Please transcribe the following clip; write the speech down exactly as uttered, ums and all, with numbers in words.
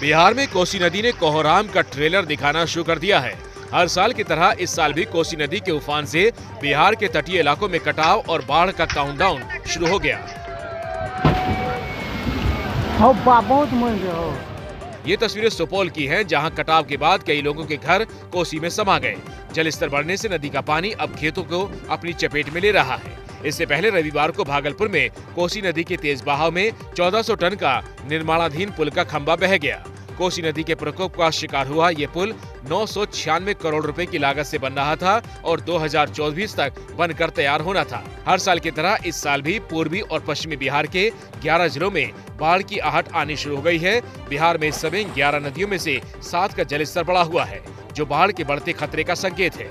बिहार में कोसी नदी ने कोहराम का ट्रेलर दिखाना शुरू कर दिया है। हर साल की तरह इस साल भी कोसी नदी के उफान से बिहार के तटीय इलाकों में कटाव और बाढ़ का काउंटडाउन शुरू हो गया। ये तस्वीरें सुपौल की हैं, जहां कटाव के बाद कई लोगों के घर कोसी में समा गए। जलस्तर बढ़ने से नदी का पानी अब खेतों को अपनी चपेट में ले रहा है। इससे पहले रविवार को भागलपुर में कोसी नदी के तेज बहाव में चौदह सौ टन का निर्माणाधीन पुल का खंभा बह गया। कोसी नदी के प्रकोप का शिकार हुआ ये पुल नौ सौ छियानवे करोड़ रुपए की लागत से बन रहा था और दो हज़ार चौबीस तक बनकर तैयार होना था। हर साल की तरह इस साल भी पूर्वी और पश्चिमी बिहार के ग्यारह जिलों में बाढ़ की आहट आनी शुरू हो गई है। बिहार में इस समय ग्यारह नदियों में से सात का जलस्तर बढ़ा हुआ है, जो बाढ़ के बढ़ते खतरे का संकेत है।